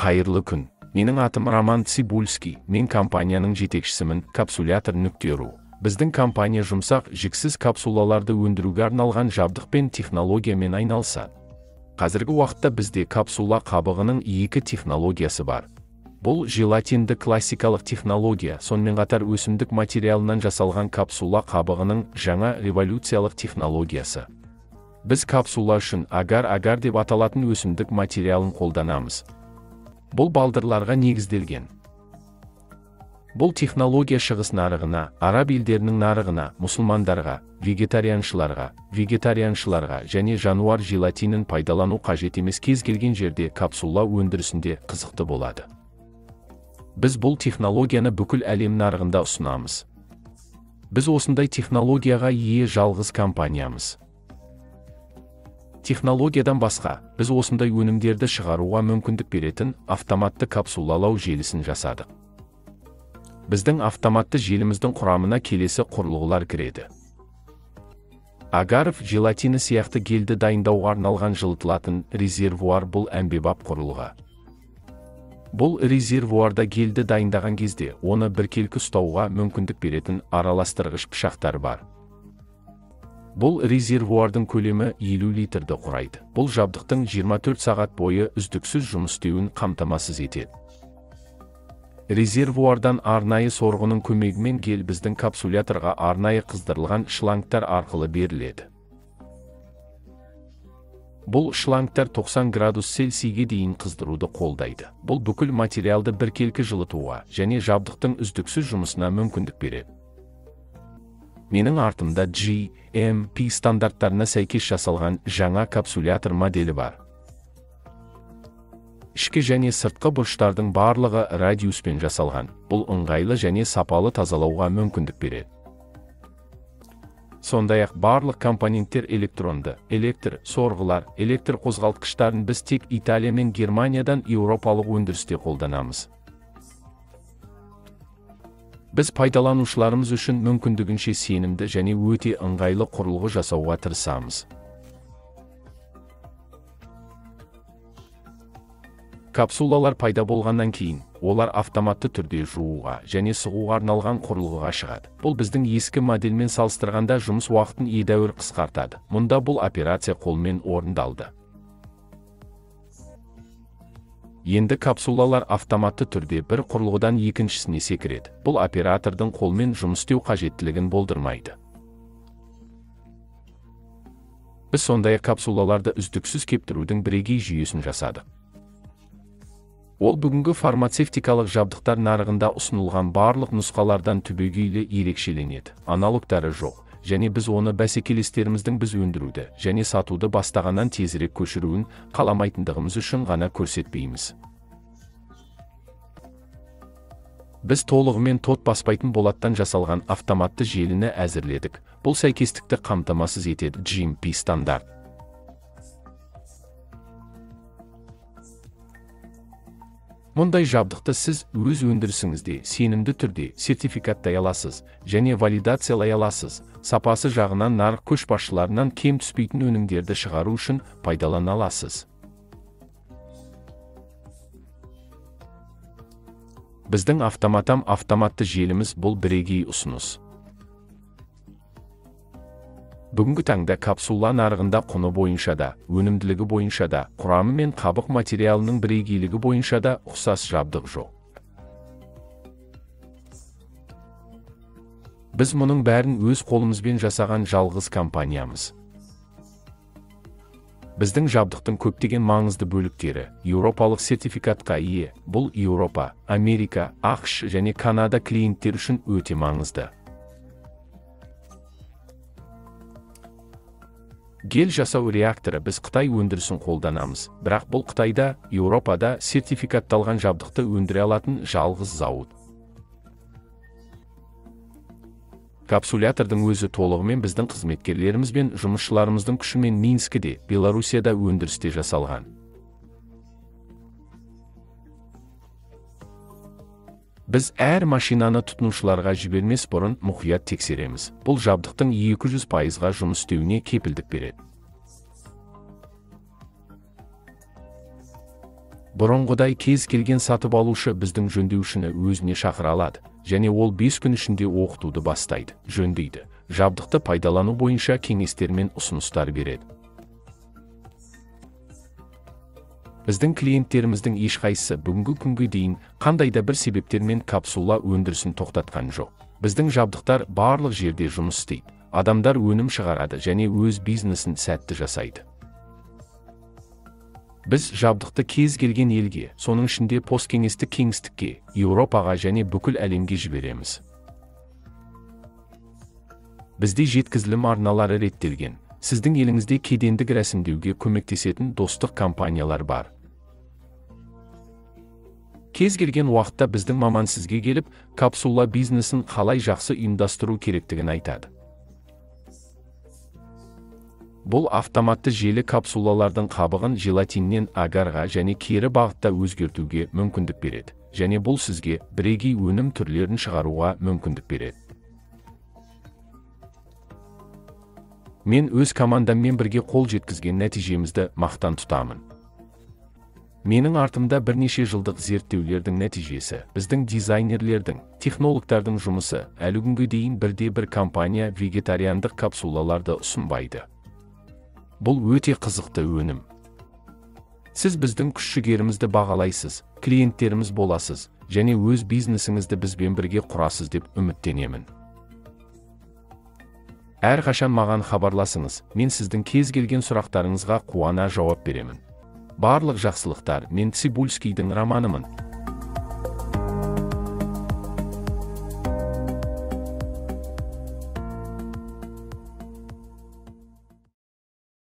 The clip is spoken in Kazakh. Hayırlı gün. Mening atim Roman Cibulski. Men kompaniyaning yetakchisiman, kapsulyator.ru. Bizning kompaniya yumshoq, jiksiz kapsulalarni o'ndiruvga arnalgan javdiq bilan texnologiya bilan aynalsa. Hozirgi vaqtda bizda kapsula qabig'ining ikki texnologiyasi bor. Бұл желатинді классикалық технология, сонымен қатар өсімдік материалынан жасалған капсула қабығының жаңа революциялық технологиясы. Біз капсула үшін агар-агар деп аталатын өсімдік материалын қолданамыз. Бұл балдырларға негізделген. Бұл технология шығыс нарығына, араб елдерінің нарығына, мұсылмандарға, вегетарианшыларға және жануар желатинін пайдалану қажет емес кез келген жерде капсула өндірісінде қызықты болады. Biz бұл технологияны бүкіл әлем нарығында ұсынамыз. Біз осындай технологияға ие жалғыз компаниямыз. Технологиядан басқа, біз осындай өнімдерді шығаруға мүмкіндік беретін автоматты капсулалау желісін жасадық. Біздің автоматты желіміздің құрамына келесі құрылғылар кіреді. Агаров желатині сияқты гелді дайындауға арналған жылытылатын резервуар бұл әмбебап құрылғы. Бұл резервуарда гелді дайындаған кезде оны біркелкі ұстауға мүмкіндік беретін араластырғыш пышақтар бар. Бұл резервуардың көлемі 50 литрді құрайды. Бұл жабдықтың 24 сағат бойы үздіксіз жұмыс істеуін қамтамасыз етеді. Резервуардан арнайы сорғының көмегімен гел біздің капсуляторға арнайы қыздырылған шлангтар арқылы беріледі. Бұл шлангтар 90 градус Цельсийге дейін қыздыруды қолдайды. Бұл бүкіл материалды біркелкі жылытуға және жабдықтың үздіксіз жұмысына мүмкіндік береді. Менің артымда GMP стандарттарына сәйкес жасалған жаңа капсулятор моделі бар. Ішкі және сыртқы бұрыштардың барлығы радиуспен жасалған. Бұл ыңғайлы және сапалы тазалауға мүмкіндік береді. Сондай-ақ барлық компоненттер электронды, электр, сорғылар, электр қозғалтқыштарын біз тек Италия мен Германиядан еуропалық өндірісте қолданамыз. Біз пайдаланушыларымыз үшін мүмкіндігінше сенімді және өте ыңғайлы құрылғы жасауға тырысамыз. Капсулалар пайда болғаннан кейін, олар автоматты түрде жууға және сығуға арналған құрылғыға шығады. Бұл біздің ескі моделмен салыстырғанда жұмыс уақытын едәуір қысқартады. Мұнда бұл операция қолмен орындалды. Енді капсулалар автоматты түрде бір құрылғыдан екіншісіне секіреді. Бұл оператордың қолмен жұмыс істеу қажеттілігін болдырмайды. Біз сондай капсулаларды үздіксіз кептірудің бірегей жүйесін жасадық. Ол бүгінгі фармацевтикалық жабдықтар нарығында ұсынылған барлық нұсқалардан түбегейлі ерекшеленеді. Аналогтары жоқ, және біз оны бәсекелестеріміздің біз өндіруді және сатуды бастағаннан тезірек көшіруін қаламайтындығымыз үшін ғана көрсетпейміз. Біз толығымен тот баспайтын болаттан жасалған автоматты желіні әзірледік. Бұл сәйкестікті қамтамасыз етеді GMP стандарт. Мұндай жабдықты сіз өз өндірісіңізде сенімді түрде сертификаттай аласыз және валидациялай аласыз. Сапасы жағынан нарық көшбасшыларынан кем түспейтін өнімдерді шығару үшін пайдалана аласыз. Біздің автоматты желіміз бұл бірегей ұсыныс. Бүгінгі таңда капсула нарығында құны бойынша да, өнімділігі бойынша да, құрамы мен қабық материалының бірегейлігі бойынша да ұқсас жабдық жоқ. Біз мұның бәрін өз қолымызбен жасаған жалғыз компаниямыз. Біздің жабдықтың көптеген маңызды бөліктері еуропалық сертификатқа ие. Бұл Еуропа, Америка, АқШ және Канада клиенттер үшін өте маңызды. Гел жасау реакторы біз Қытай өндірісін қолданамыз, бірақ бұл Қытайда, Еуропада сертификатталған жабдықты өндіре алатын жалғыз зауыт. Капсулятордың өзі толығымен біздің қызметкерлеріміз бен жұмысшыларымыздың күшімен Минскіде, Беларусияда өндірісте жасалған. Біз әр машинаны тұтынушыларға жібермес бұрын мұқият тексереміз. Бұл жабдықтың 200%-ға жұмыс істеуіне кепілдік береді. Бұрынғыдай кез келген сатып алушы біздің жөндеушіні өзіне шақыра алады, және ол 5 күн ішінде оқытуды бастайды, жөндейді, жабдықты пайдалану бойынша кеңестер мен ұсыныстар береді. Біздің клиенттеріміздің ешқайсысы бүгінгі күнге дейін қандайда бір себептермен капсула өндірісін тоқтатқан жоқ. Біздің жабдықтар барлық жерде жұмыс істейді. Адамдар өнім шығарады және өз бизнесін сәтті жасайды. Біз жабдықты кез келген елге, соның ішінде посткеңестік кеңістікке, Еуропаға және бүкіл әлемге жібереміз. Бізде жеткізілім арналары реттелген. Сіздің еліңізде кедендік рәсімдеуге көмектесетін достық компаниялар бар. Кез келген уақытта біздің маман сізге келіп, капсула бизнесін қалай жақсы ұйымдастыру керектігін айтады. Бұл автоматты желі капсулалардың қабығын желатиннен агарға және кері бағытта өзгертуге мүмкіндік береді, және бұл сізге бірегей өнім түрлерін шығаруға мүмкіндік береді. Мен өз командаммен бірге қол жеткізген нәтижемізді мақтан тұтамын. Менің артымда бірнеше жылдық зерттеулердің нәтижесі, біздің дизайнерлердің, технологтардың жұмысы, әлі күнге дейін бірде бір компания вегетариандық капсулаларды ұсынбайды. Бұл өте қызықты өнім. Сіз біздің күш-жігерімізді бағалайсыз, клиенттеріміз боласыз, және өз бизнесіңізді бізбен бірге құрасыз деп үміттенемін. Әрқашан маған хабарласыңыз, мен сіздің кез келген сұрақтарыңызға қуана жауап беремін. Барлық жақсылықтар, мен Цибульскийдің романымын.